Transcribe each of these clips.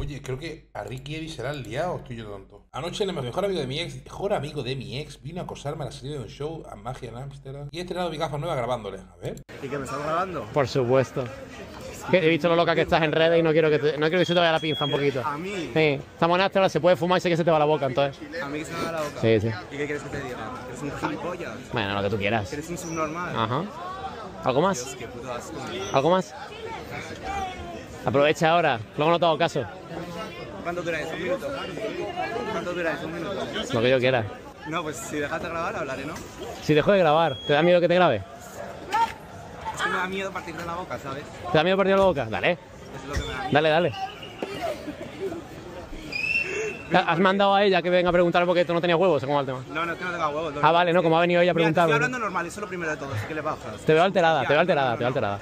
Oye, creo que a RickyEdit se la han liado, estoy yo tonto. Anoche el mejor amigo de mi ex vino a acosarme a la salida de un show a Magia en Amsterdam. Y he estrenado mi gafa nueva grabándole. A ver. ¿Y que me estás grabando? Por supuesto. He visto lo loca que estás en redes y no quiero que se te vaya la pinza un poquito. ¿A mí? Sí. Estamos en Amsterdam, se puede fumar y sé que se te va la boca, entonces. ¿A mí que se me va la boca? Sí, sí. ¿Y qué quieres que te diga? ¿Eres un gilipollas? Bueno, lo que tú quieras. ¿Eres un subnormal? Ajá. ¿Algo más? Dios, qué puto asco. ¿Algo más? Aprovecha ahora, luego no te hago caso. ¿Cuánto dura eso? ¿Un minuto? ¿Cuánto dura eso? ¿Un minuto? Lo que yo quiera. No, pues si dejaste de grabar, hablaré, ¿no? Si dejo de grabar, ¿te da miedo que te grabe? Es que me da miedo partirle la boca, ¿sabes? ¿Te da miedo partirle la boca? Dale. Es lo que me da miedo. Dale, dale. ¿Has mandado a ella que venga a preguntar porque tú no tenías huevos? ¿Cómo va el tema? No, no, es que no tengo huevos. Ah, vale, no, como ha venido ella a preguntar. Estoy hablando normal, eso es lo primero de todo, es que le bajas. Te veo alterada, te veo alterada, te veo alterada.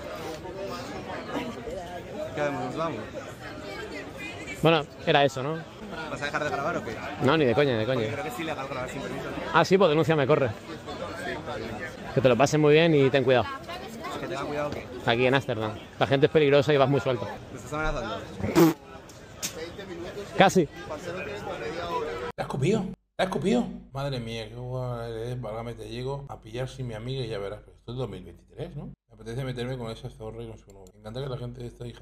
Nos vamos. Bueno, era eso, ¿no? ¿Vas a dejar de grabar o qué? No, ni de coña, ni de coña. Porque creo que sí le hago grabar sin permiso, ¿no? Ah, sí, pues denúnciame, corre. Que te lo pases muy bien y ten cuidado. ¿Es que tenga cuidado o qué? Aquí en Ámsterdam. La gente es peligrosa y vas muy suelto. ¿Me estás amenazando? Casi. ¿Te has comido? ¿Te has escupido? Madre mía, qué guay eres, válgame, te llego a pillar sin mi amiga y ya verás. Pero esto es 2023, ¿no? Me apetece meterme con esa zorra y con su novio. Me encanta que la gente está ahí.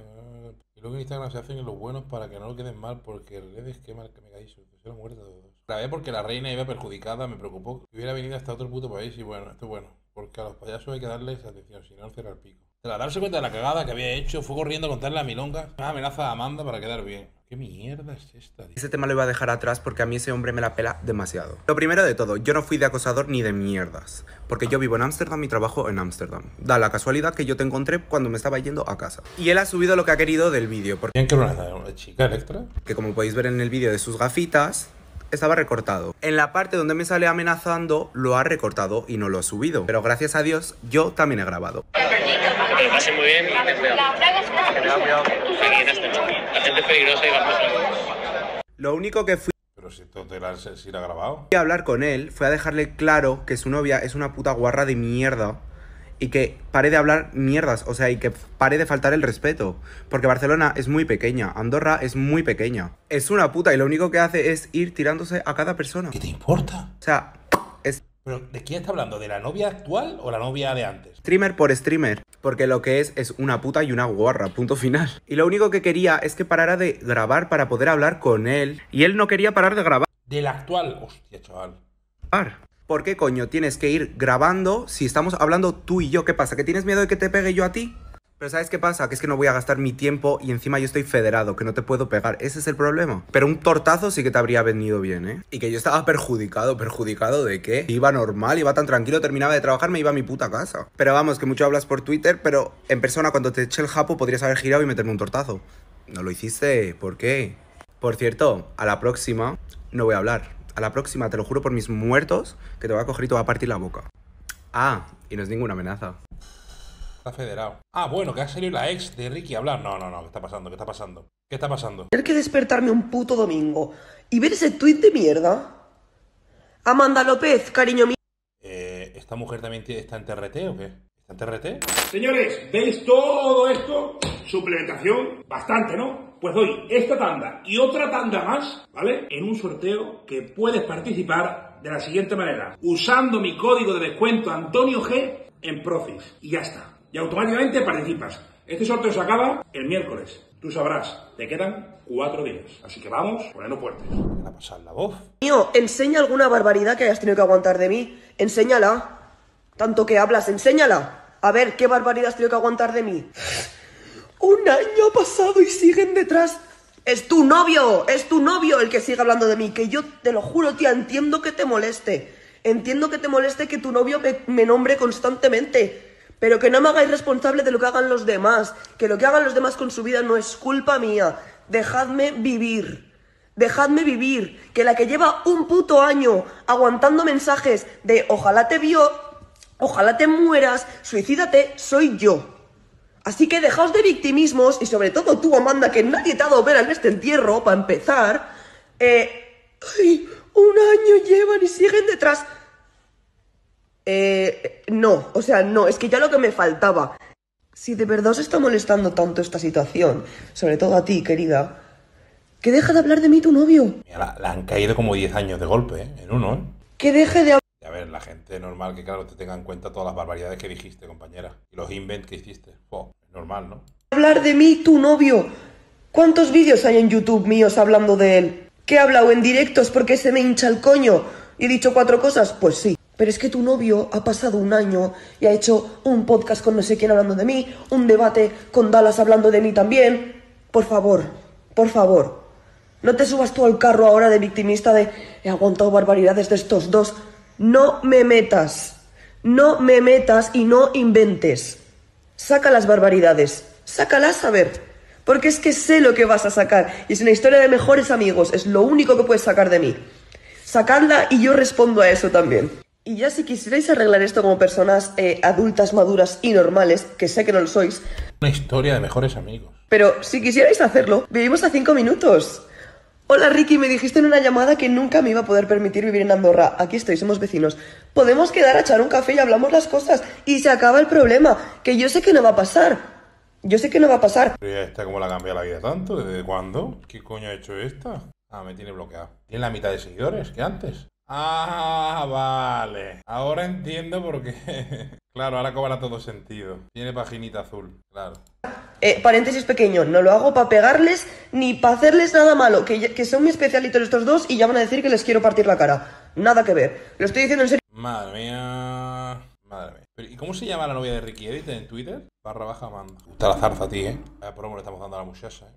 Y luego en Instagram se hacen los buenos para que no lo queden mal, porque redes que mal que me caí, se lo muerto todos. Grabé porque la reina iba perjudicada, me preocupó que hubiera venido hasta otro puto país y bueno, esto es bueno. Porque a los payasos hay que darles atención, si no, cerrar el pico. Tras darse cuenta de la cagada que había hecho, fue corriendo a contarle a Milonga una amenaza a Amanda para quedar bien. ¿Qué mierda es esta, tío? Ese tema lo iba a dejar atrás porque a mí ese hombre me la pela demasiado. Lo primero de todo, yo no fui de acosador ni de mierdas. Porque yo vivo en Ámsterdam y trabajo en Ámsterdam. Da la casualidad que yo te encontré cuando me estaba yendo a casa. Y él ha subido lo que ha querido del vídeo. Porque... ¿Quién que era una chica Electra? Que como podéis ver en el vídeo de sus gafitas, estaba recortado. En la parte donde me sale amenazando, lo ha recortado y no lo ha subido. Pero gracias a Dios, yo también he grabado. Lo pasé muy bien y ten cuidado. Aquí en Ámsterdam. La gente es peligrosa y va a... Lo único que fui... Pero si todo si lo ha grabado. Fui a hablar con él, fue a dejarle claro que su novia es una puta guarra de mierda. Y que pare de hablar mierdas, o sea, y que pare de faltar el respeto. Porque Barcelona es muy pequeña, Andorra es muy pequeña. Es una puta y lo único que hace es ir tirándose a cada persona. ¿Qué te importa? O sea, es... ¿Pero de quién está hablando? ¿De la novia actual o la novia de antes? Streamer por streamer. Porque lo que es una puta y una guarra, punto final. Y lo único que quería es que parara de grabar para poder hablar con él. Y él no quería parar de grabar. Del actual, hostia, chaval. ¿Por qué coño tienes que ir grabando si estamos hablando tú y yo? ¿Qué pasa? ¿Que tienes miedo de que te pegue yo a ti? Pero ¿sabes qué pasa? Que es que no voy a gastar mi tiempo y encima yo estoy federado, que no te puedo pegar. Ese es el problema. Pero un tortazo sí que te habría venido bien, ¿eh? Y que yo estaba perjudicado. ¿Perjudicado de qué? Iba normal, iba tan tranquilo, terminaba de trabajar, me iba a mi puta casa. Pero vamos, que mucho hablas por Twitter, pero en persona cuando te eché el japo podrías haber girado y meterme un tortazo. No lo hiciste, ¿por qué? Por cierto, a la próxima no voy a hablar. A la próxima, te lo juro por mis muertos, que te voy a coger y te voy a partir la boca. Ah, y no es ninguna amenaza. Está federado. Ah, bueno, que ha salido la ex de Ricky a hablar. No, no, no, ¿qué está pasando? ¿Qué está pasando? ¿Qué está pasando? Tener que despertarme un puto domingo y ver ese tuit de mierda. Amanda López, cariño mío. ¿Esta mujer también está en TRT o qué? ¿Está en TRT? Señores, ¿veis todo esto? Suplementación, bastante, ¿no? Pues doy esta tanda y otra tanda más, ¿vale? En un sorteo que puedes participar de la siguiente manera. Usando mi código de descuento Antonio G en Prozis. Y ya está. Y automáticamente participas. Este sorteo se acaba el miércoles. Tú sabrás, te quedan 4 días. Así que vamos, ponernos fuertes. ¿Me van a pasar la voz? Mío, enseña alguna barbaridad que hayas tenido que aguantar de mí. Enséñala. Tanto que hablas, enséñala. A ver, ¿qué barbaridad has tenido que aguantar de mí? Un año pasado y siguen detrás. Es tu novio el que sigue hablando de mí. Que yo te lo juro, tía, entiendo que te moleste. Entiendo que te moleste que tu novio me nombre constantemente. Pero que no me hagáis responsable de lo que hagan los demás. Que lo que hagan los demás con su vida no es culpa mía. Dejadme vivir. Dejadme vivir. Que la que lleva un puto año aguantando mensajes de ojalá te vio, ojalá te mueras, suicídate, soy yo. Así que dejaos de victimismos y sobre todo tú, Amanda, que nadie te ha dado pena en este entierro, para empezar. Ay, un año llevan y siguen detrás... no, o sea, no, es que ya lo que me faltaba. Si de verdad os está molestando tanto esta situación, sobre todo a ti, querida, Que deja de hablar de mí tu novio. Mira, la han caído como 10 años de golpe, ¿eh? En uno, ¿eh? Que deje de hablar. A ver, la gente normal que, claro, te tenga en cuenta todas las barbaridades que dijiste, compañera. Y los invent que hiciste. Oh, normal, ¿no? Hablar de mí tu novio. ¿Cuántos vídeos hay en YouTube míos hablando de él? Que he hablado en directos porque se me hincha el coño. ¿Y he dicho 4 cosas? Pues sí. Pero es que tu novio ha pasado un año y ha hecho un podcast con no sé quién hablando de mí, un debate con Dalas hablando de mí también. Por favor, no te subas tú al carro ahora de victimista de he aguantado barbaridades de estos dos. No me metas, no me metas y no inventes. Saca las barbaridades, sácalas a ver, porque es que sé lo que vas a sacar. Y es una historia de mejores amigos, es lo único que puedes sacar de mí. Sacadla y yo respondo a eso también. Y ya si quisierais arreglar esto como personas adultas, maduras y normales, que sé que no lo sois... Una historia de mejores amigos. Pero si quisierais hacerlo, vivimos a 5 minutos. Hola Ricky, me dijiste en una llamada que nunca me iba a poder permitir vivir en Andorra. Aquí estoy, somos vecinos. Podemos quedar a echar un café y hablamos las cosas. Y se acaba el problema, que yo sé que no va a pasar. Yo sé que no va a pasar. Pero ya está, como la cambia la vida tanto, ¿desde cuándo? ¿Qué coño ha hecho esta? Ah, me tiene bloqueado. Tiene la mitad de seguidores que antes. Ah, vale. Ahora entiendo por qué. Claro, ahora cobra todo sentido. Tiene paginita azul, claro. Paréntesis pequeño, no lo hago para pegarles ni para hacerles nada malo. Que son mi especialito estos dos y ya van a decir que les quiero partir la cara. Nada que ver. Lo estoy diciendo en serio. Madre mía. Madre mía. Pero, ¿y cómo se llama la novia de RickyEdit en Twitter? _Amanda. Gusta la zarza a ti, ¿eh? A promo le estamos dando a la muchacha, ¿eh?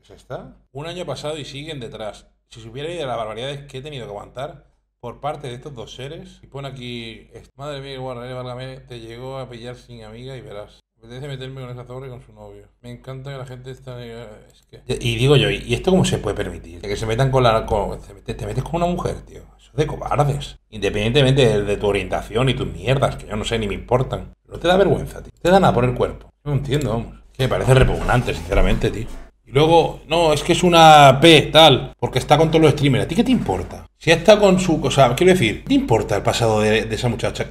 ¿Es esta? Un año pasado y siguen detrás. Si supiera de las barbaridades que he tenido que aguantar... por parte de estos dos seres. Y pone aquí... Madre mía, guardaré, válgame, te llegó a pillar sin amiga y verás. Me apetece meterme con esa torre y con su novio. Me encanta que la gente está... Es que... Y digo yo, ¿y esto cómo se puede permitir? Que se metan con la... Te metes con una mujer, tío. Eso es de cobardes. Independientemente de tu orientación y tus mierdas, que yo no sé ni me importan. No te da vergüenza, tío. Te dan a por el cuerpo. No entiendo, vamos. Que me parece repugnante, sinceramente, tío. Y luego, no, es que es una P, tal, porque está con todos los streamers. ¿A ti qué te importa? Si está con su... O sea, quiero decir, ¿qué te importa el pasado de esa muchacha?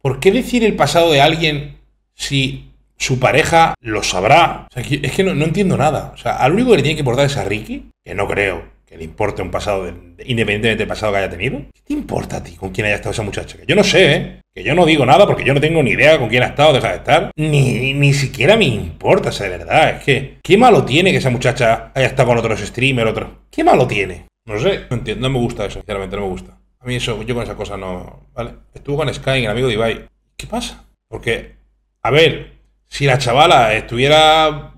¿Por qué decir el pasado de alguien si su pareja lo sabrá? O sea, es que no entiendo nada. O sea, al único que le tiene que importar es a Ricky, que no creo que le importe un pasado, independientemente del pasado que haya tenido. ¿Qué te importa a ti con quién haya estado esa muchacha? Que yo no sé, ¿eh? Que yo no digo nada porque yo no tengo ni idea con quién ha estado, deja de estar. Ni siquiera me importa, o sea, de verdad. Es que, ¿qué malo tiene que esa muchacha haya estado con otros streamers, otros? ¿Qué malo tiene? No sé, no entiendo, no me gusta eso, sinceramente no me gusta. A mí eso, yo con esa cosa no... Vale, estuvo con Sky, el amigo de Ibai. ¿Qué pasa? Porque, a ver, si la chavala estuviera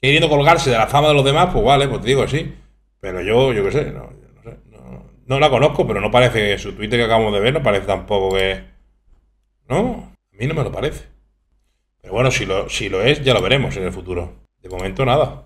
queriendo colgarse de la fama de los demás, pues vale, pues te digo así. Pero yo qué sé, no la conozco, pero no parece que su Twitter que acabamos de ver no parece tampoco que... No, a mí no me lo parece. Pero bueno, si lo es, ya lo veremos en el futuro. De momento nada.